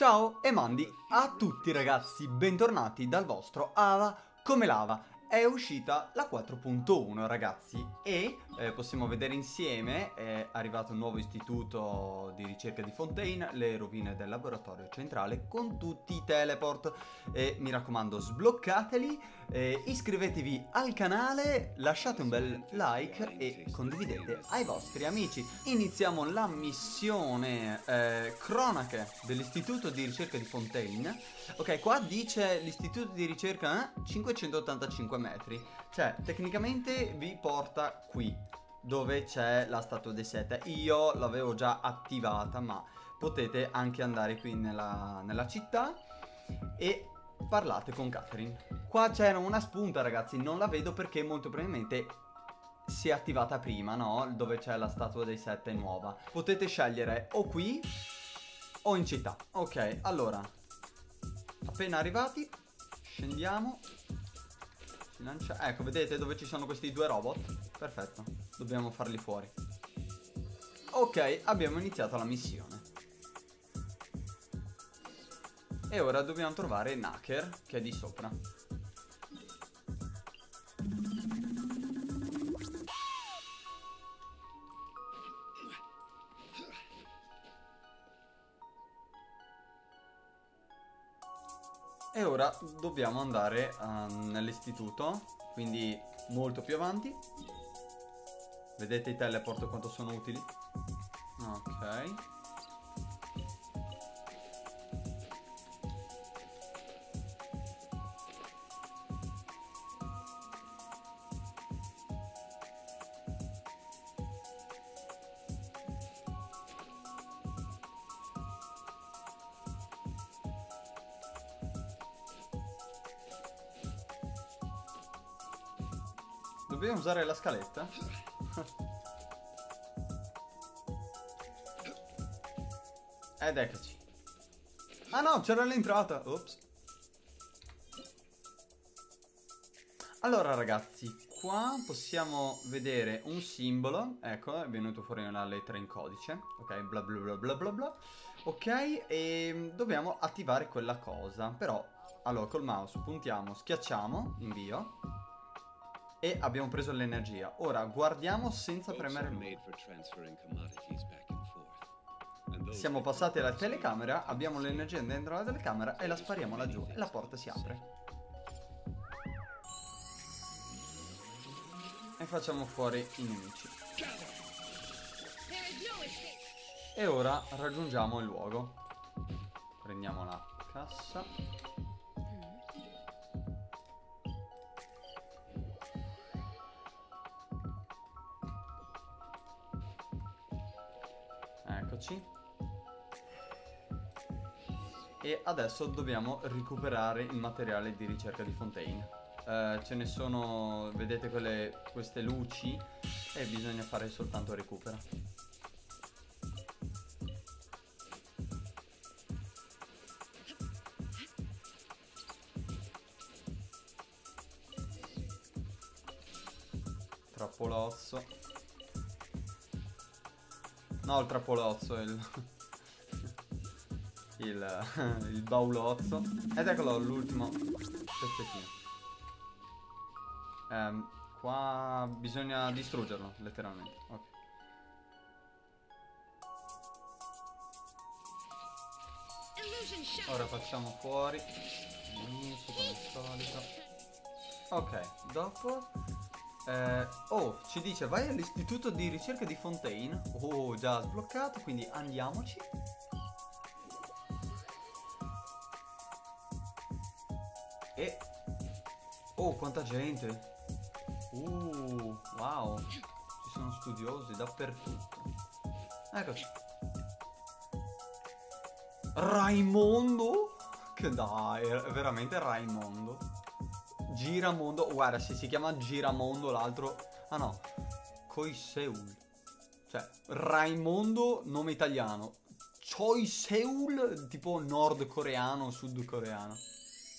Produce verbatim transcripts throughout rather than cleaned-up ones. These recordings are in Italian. Ciao e mandi a tutti ragazzi, bentornati dal vostro Ava Come Lava. È uscita la quattro punto uno ragazzi e eh, possiamo vedere insieme è arrivato un nuovo istituto di ricerca di Fontaine, le rovine del laboratorio centrale con tutti i teleport. E mi raccomando, sbloccateli, eh, iscrivetevi al canale, lasciate un bel like e condividete ai vostri amici. Iniziamo la missione eh, cronache dell'istituto di ricerca di Fontaine. Ok, qua dice l'istituto di ricerca eh, cinquecentottantacinque metri, cioè tecnicamente vi porta qui dove c'è la statua dei sette. Io l'avevo già attivata, ma potete anche andare qui nella, nella città e parlate con Catherine. Qua c'era una spunta ragazzi, non la vedo perché molto probabilmente si è attivata prima, no? Dove c'è la statua dei sette nuova. Potete scegliere o qui o in città. Ok, allora appena arrivati scendiamo. Lancia... Ecco, vedete dove ci sono questi due robot? Perfetto, dobbiamo farli fuori. Ok, abbiamo iniziato la missione. E ora dobbiamo trovare Naker, che è di sopra. E ora dobbiamo andare uh, nell'istituto, quindi molto più avanti. Vedete i teleport quanto sono utili? Ok. Dobbiamo usare la scaletta? Ed eccoci. Ah no, c'era l'entrata. Ops. Allora ragazzi, qua possiamo vedere un simbolo. Ecco, è venuto fuori una lettera in codice. Ok, bla bla bla bla bla bla. Ok, e dobbiamo attivare quella cosa. Però, allora, col mouse puntiamo, schiacciamo, invio. E abbiamo preso l'energia. Ora guardiamo senza premere nulla. Siamo passati alla telecamera, abbiamo l'energia dentro la telecamera e la spariamo laggiù e la porta si apre. E facciamo fuori i nemici. E ora raggiungiamo il luogo. Prendiamo la cassa. Eccoci. E adesso dobbiamo recuperare il materiale di ricerca di Fontaine. eh, Ce ne sono, vedete quelle, queste luci. E bisogna fare soltanto recupero. Trappolozzo. No, il trappolozzo, il, il, il baulozzo. Ed eccolo, l'ultimo pezzettino. Um, qua bisogna distruggerlo, letteralmente. Ok. Ora facciamo fuori. Ok, dopo... Eh, oh, ci dice vai all'istituto di ricerca di Fontaine. Oh, già sbloccato, quindi andiamoci. E... oh, quanta gente. Uh, wow. Ci sono studiosi dappertutto. Eccoci. Raimondo? Che dai, è veramente Raimondo Giramondo, guarda, se si chiama Giramondo l'altro... Ah no, Choi Seul. Cioè, Raimondo, nome italiano. Choi Seul, tipo nordcoreano o sudcoreano.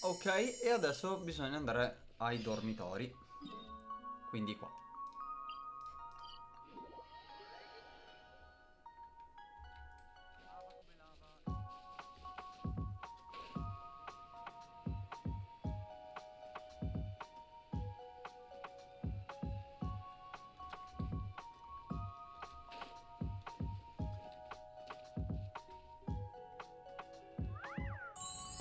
Ok, e adesso bisogna andare ai dormitori. Quindi qua.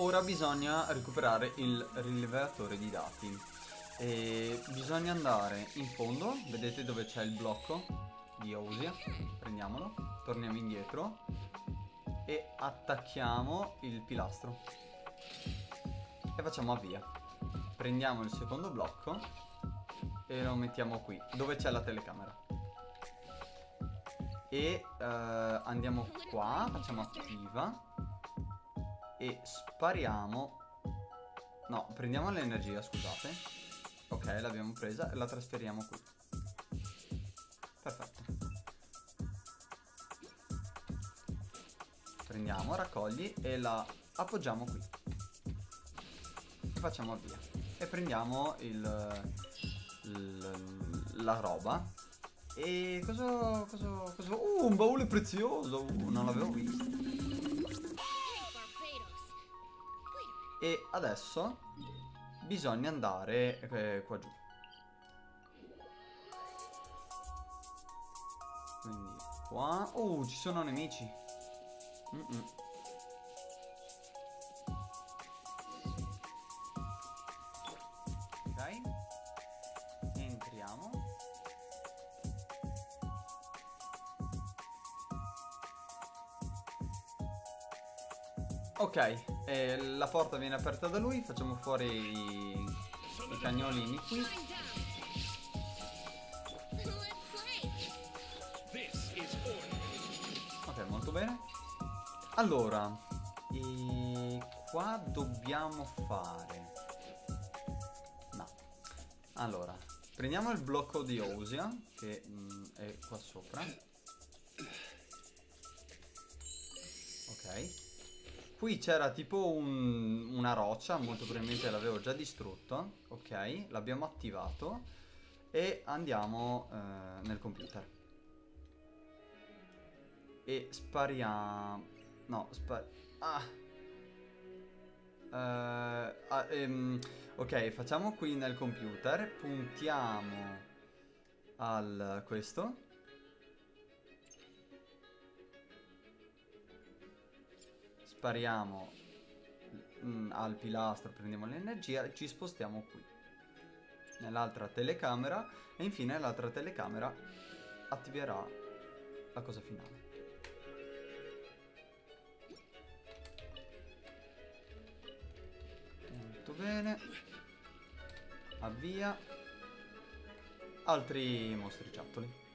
Ora bisogna recuperare il rilevatore di dati e bisogna andare in fondo, vedete dove c'è il blocco di Ousia, prendiamolo, torniamo indietro e attacchiamo il pilastro e facciamo avvia. Prendiamo il secondo blocco e lo mettiamo qui dove c'è la telecamera e uh, andiamo qua, facciamo attiva e spariamo. No, prendiamo l'energia, scusate. Ok, l'abbiamo presa e la trasferiamo qui. Perfetto. Prendiamo, raccogli e la appoggiamo qui e facciamo avvia e prendiamo il, il la roba. E cosa, cosa, cosa... Uh, un baule prezioso! Uh, non l'avevo visto. E adesso bisogna andare eh, qua giù. Quindi qua... Uh, ci sono nemici. Mm-mm. Ok. Entriamo. Ok, eh, la porta viene aperta da lui, facciamo fuori i, i cagnolini qui. Ok, molto bene. Allora, e qua dobbiamo fare... No. Allora, prendiamo il blocco di Ousia, che mh, è qua sopra. Ok. Qui c'era tipo un, una roccia, molto probabilmente l'avevo già distrutta. Ok, l'abbiamo attivato e andiamo eh, nel computer e spariamo. No, spar... Ah. Uh, ah um, ok, facciamo qui nel computer, puntiamo al questo. Spariamo mm, al pilastro, prendiamo l'energia e ci spostiamo qui nell'altra telecamera e infine l'altra telecamera attiverà la cosa finale. Molto bene. Avvia. Altri mostriciattoli.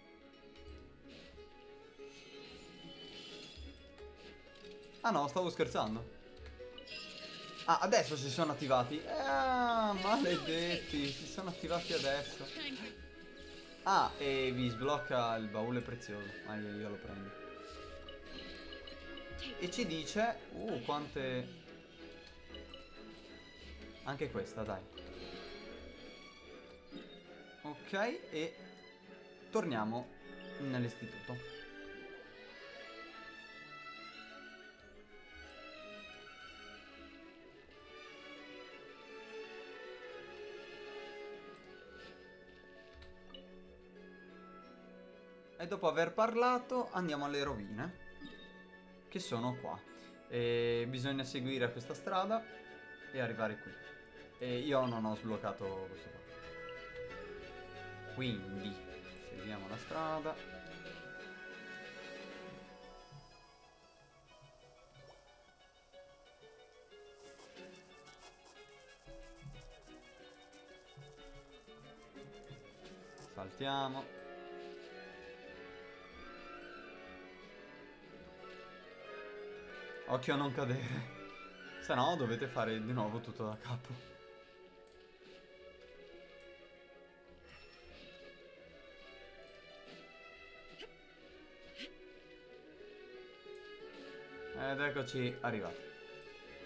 Ah no, stavo scherzando. Ah, adesso si sono attivati. Ah, maledetti, si sono attivati adesso. Ah, e vi sblocca il baule prezioso. Ah, io, io lo prendo. E ci dice... Uh, quante... Anche questa, dai. Ok, e... Torniamo nell'istituto. E dopo aver parlato andiamo alle rovine che sono qua e bisogna seguire questa strada e arrivare qui. E io non ho sbloccato questo qua, quindi seguiamo la strada. Saltiamo. Occhio a non cadere, se no dovete fare di nuovo tutto da capo. Ed eccoci arrivati.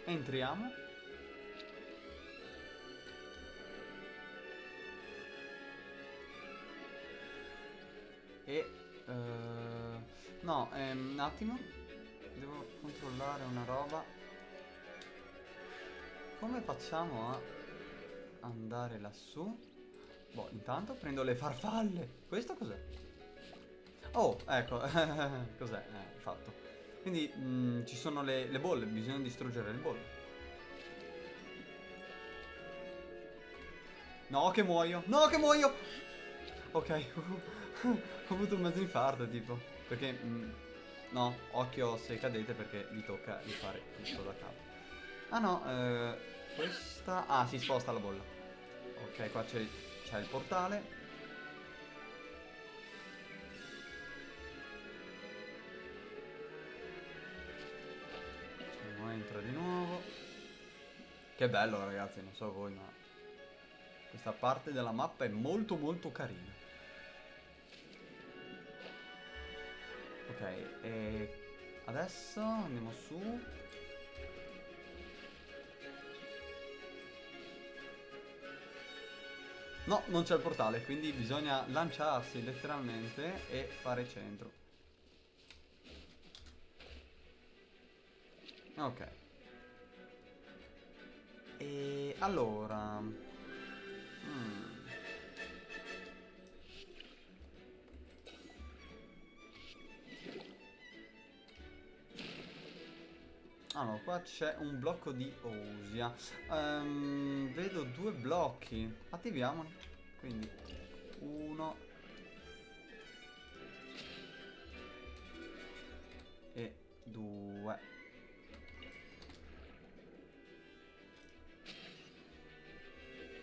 Entriamo. E... Uh, no, um, un attimo. Devo controllare una roba. Come facciamo a andare lassù? Boh, intanto prendo le farfalle. Questo cos'è? Oh, ecco. Cos'è? Eh, fatto. Quindi mh, ci sono le, le bolle. Bisogna distruggere le bolle. No che muoio, no che muoio. Ok. Ho avuto un mezzo infarto tipo. Perché mh, no, occhio se cadete perché vi tocca di fare tutto da capo. Ah no, eh, questa... Ah, si sposta la bolla. Ok, qua c'è il portale. Entra di nuovo. Che bello ragazzi, non so voi ma questa parte della mappa è molto molto carina. Ok, e adesso andiamo su. No, non c'è il portale, quindi bisogna lanciarsi letteralmente e fare centro. Ok. E allora hmm. Allora qua c'è un blocco di Ousia. um, Vedo due blocchi. Attiviamoli. Quindi uno e due.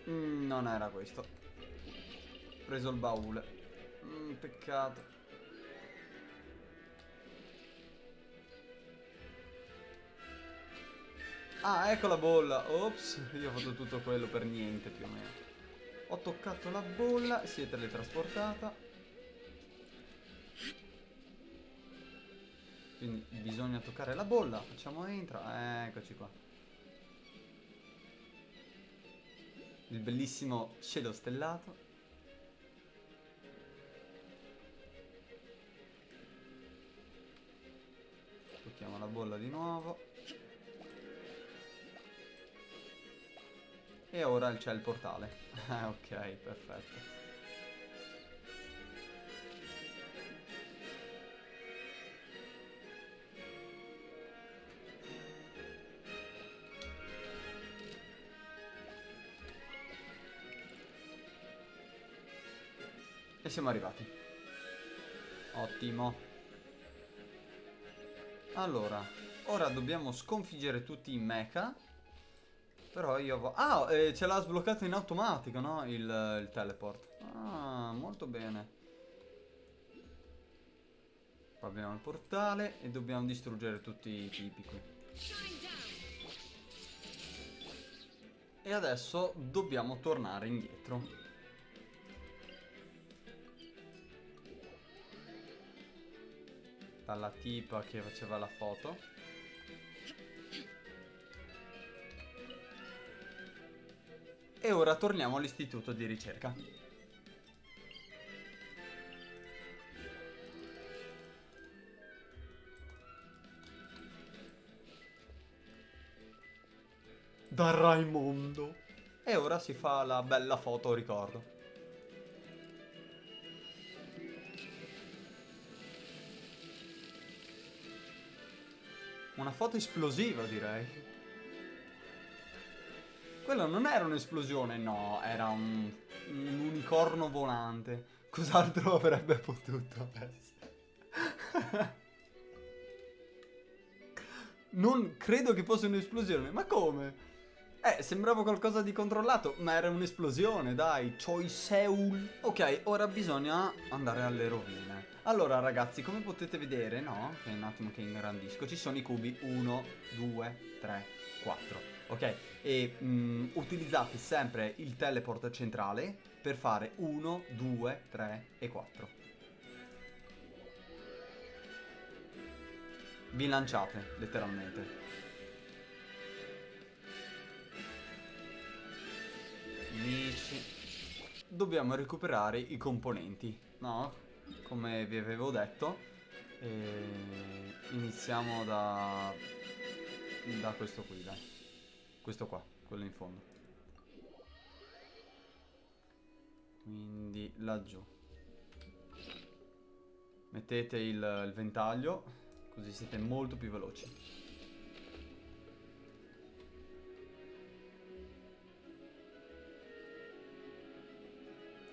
Mm, non era questo. Preso il baule. Mm, peccato. Ah, ecco la bolla. Ops, io ho fatto tutto quello per niente più o meno. Ho toccato la bolla, si è teletrasportata. Quindi bisogna toccare la bolla. Facciamo entra. Eccoci qua. Il bellissimo cielo stellato. Tocchiamo la bolla di nuovo. E ora c'è il portale. Ok, perfetto. E siamo arrivati. Ottimo. Allora, ora dobbiamo sconfiggere tutti i mecha. Però io... Ah, eh, ce l'ha sbloccato in automatico, no? Il, il teleport. Ah, molto bene. Qua abbiamo il portale e dobbiamo distruggere tutti i tipi qui. E adesso dobbiamo tornare indietro. Dalla tipa che faceva la foto. E ora torniamo all'istituto di ricerca. Da Raimondo. E ora si fa la bella foto ricordo. Una foto esplosiva direi. Quella non era un'esplosione, no, era un, un unicorno volante. Cos'altro avrebbe potuto essere? Non credo che fosse un'esplosione, ma come? Eh, sembrava qualcosa di controllato, ma era un'esplosione, dai. Choi Seul. Ok, ora bisogna andare alle rovine. Allora ragazzi, come potete vedere, no? È un attimo che ingrandisco. Ci sono i cubi uno, due, tre, quattro. Ok, e mm, utilizzate sempre il teleport centrale per fare uno, due, tre e quattro. Vi lanciate, letteralmente. Dobbiamo recuperare i componenti, no? Come vi avevo detto, e iniziamo da da questo qui, dai. Questo qua, quello in fondo. Quindi laggiù. Mettete il, il ventaglio, così siete molto più veloci.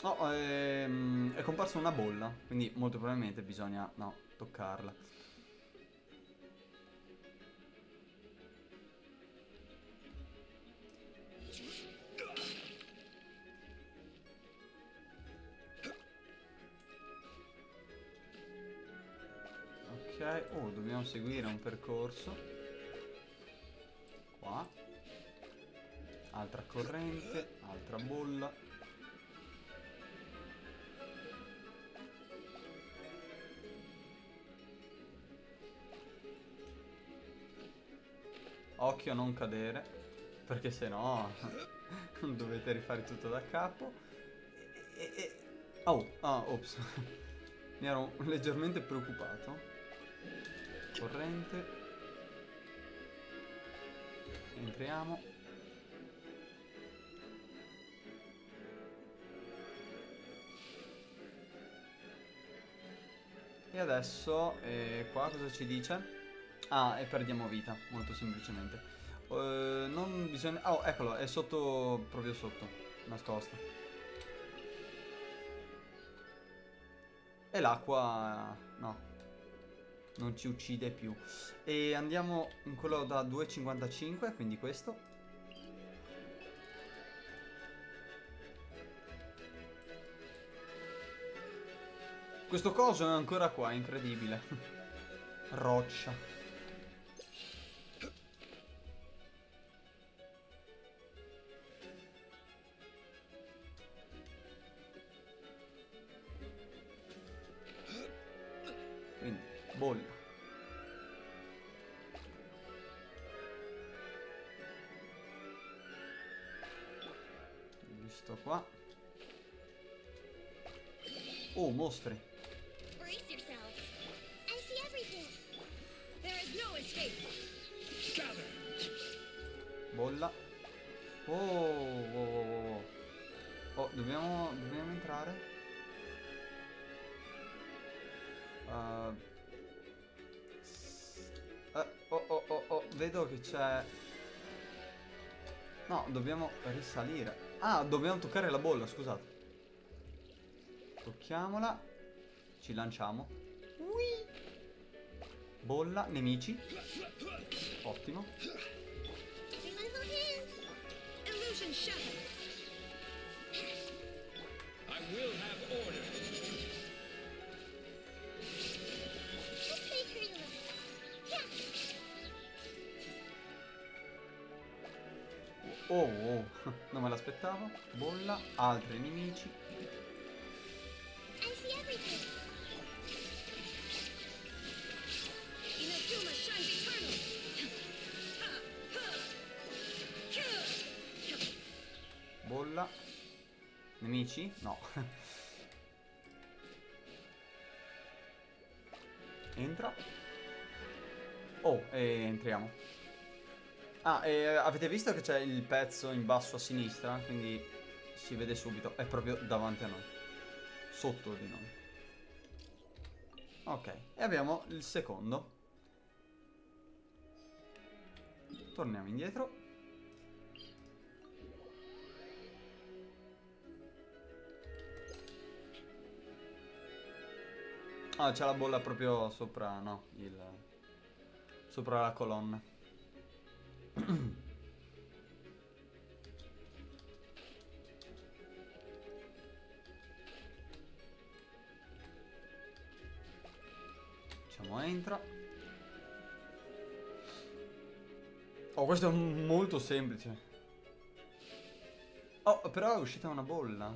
Oh, ehm, è comparsa una bolla, quindi molto probabilmente bisogna, no, toccarla. Ok, oh, dobbiamo seguire un percorso. Qua. Altra corrente, altra bolla. Occhio a non cadere, perché se no dovete rifare tutto da capo. E, e... Oh, oh, ops. Mi ero leggermente preoccupato. Corrente. Entriamo. E adesso eh, qua cosa ci dice? Ah, e perdiamo vita, molto semplicemente. Uh, non bisogna... Oh, eccolo, è sotto, proprio sotto, nascosta. E l'acqua... no, non ci uccide più. E andiamo in quello da due cinquantacinque, quindi questo. Questo coso è ancora qua, incredibile. Roccia. Bolla. Visto qua. Oh, mostri. Brace yourselves. I see everything. There is no escape. Gather. Bolla. Oh, oh, oh, oh. Oh, dobbiamo dobbiamo entrare. Uh, Uh, oh oh oh oh, vedo che c'è... No, dobbiamo risalire. Ah, dobbiamo toccare la bolla, scusate. Tocchiamola. Ci lanciamo. Ui. Bolla, nemici. Ottimo. I will have order. Oh, oh, non me l'aspettavo. Bolla, altri nemici. Bolla. Nemici? No. Entra. Oh, e entriamo. Ah, eh, avete visto che c'è il pezzo in basso a sinistra? Quindi si vede subito. È proprio davanti a noi. Sotto di noi. Ok, e abbiamo il secondo. Torniamo indietro. Ah, c'è la bolla proprio sopra, no, il... sopra la colonna. Diciamo entra. Oh, questo è molto semplice. Oh, però è uscita una bolla.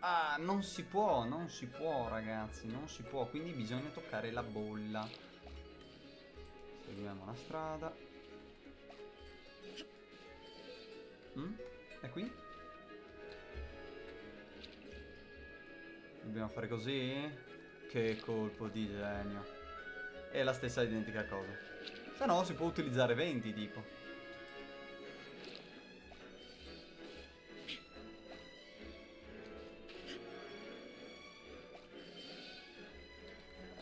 Ah, non si può, non si può ragazzi, non si può, quindi bisogna toccare la bolla. Seguiamo la strada. Mm? È qui? Dobbiamo fare così? Che colpo di genio. È la stessa identica cosa. Se no si può utilizzare venti tipo.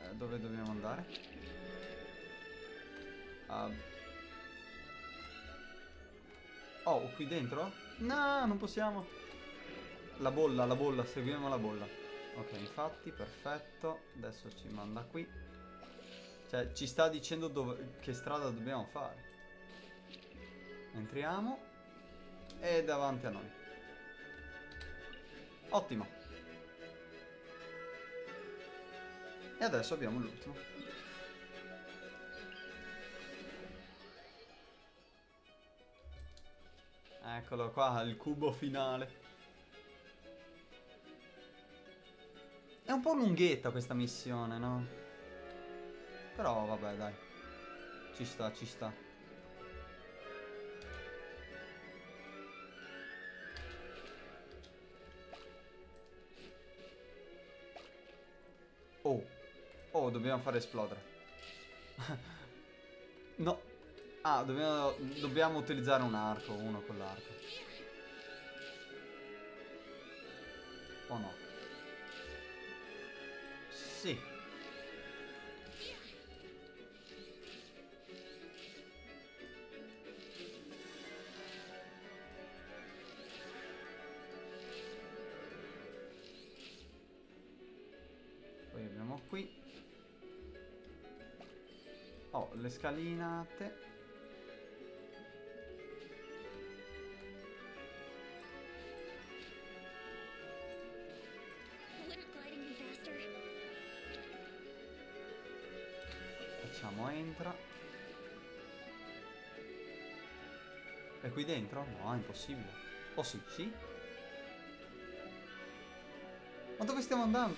eh, Dove dobbiamo andare? Oh, qui dentro? No, non possiamo. la bolla, la bolla, seguiamo la bolla. Ok, infatti, perfetto. Adesso ci manda qui. Cioè, ci sta dicendo dove, che strada dobbiamo fare. Entriamo. E davanti a noi. Ottimo. E adesso abbiamo l'ultimo. Eccolo qua, il cubo finale. È un po' lunghetta questa missione, no? Però vabbè, dai. Ci sta, ci sta. Oh. Oh, dobbiamo far esplodere. No. Ah, dobbiamo, dobbiamo utilizzare un arco, uno con l'arco. O no? Sì. Poi abbiamo qui. Oh, le scalinate. Entra. E qui dentro? No, è impossibile. Oh sì, sì. Ma dove stiamo andando?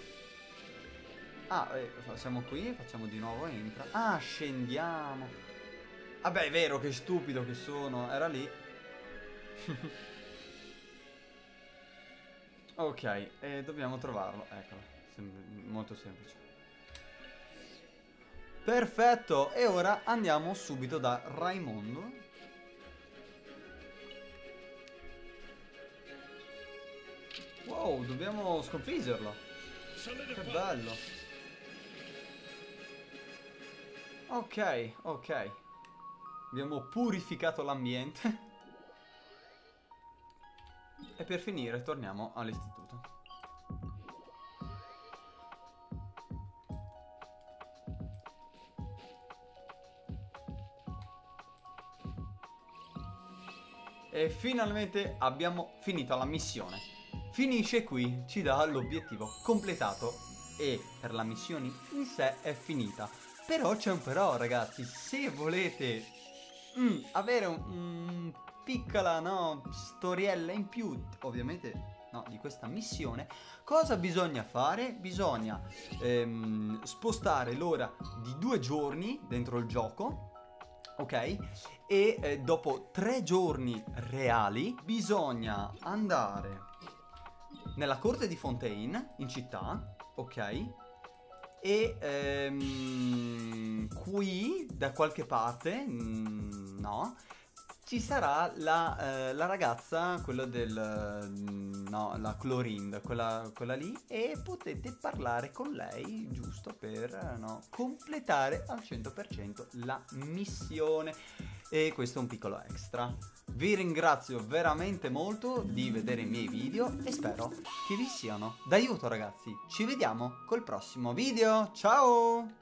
Ah, eh, siamo qui, facciamo di nuovo entra. Ah, scendiamo. Vabbè, è vero, che stupido che sono. Era lì. Ok, eh, dobbiamo trovarlo. Eccolo, Sem- molto semplice. Perfetto, e ora andiamo subito da Raimondo. Wow, dobbiamo sconfiggerlo. Che bello. Ok, ok. Abbiamo purificato l'ambiente. E per finire torniamo all'istituto. E finalmente abbiamo finito la missione. Finisce qui, ci dà l'obiettivo completato e per la missione in sé è finita. Però c'è un però, ragazzi, se volete mm, avere un, un piccola no, storiella in più, ovviamente no, di questa missione, cosa bisogna fare? Bisogna ehm, spostare l'ora di due giorni dentro il gioco. Ok, e eh, dopo tre giorni reali bisogna andare nella corte di Fontaine in città, ok, e ehm, qui da qualche parte, mh, no, ci sarà la, eh, la ragazza, quella del, mh, no, la Clorinda, quella, quella lì, e potete parlare con lei giusto per no, completare al cento per cento la missione. E questo è un piccolo extra. Vi ringrazio veramente molto di vedere i miei video e spero che vi siano d'aiuto, ragazzi. Ci vediamo col prossimo video, ciao!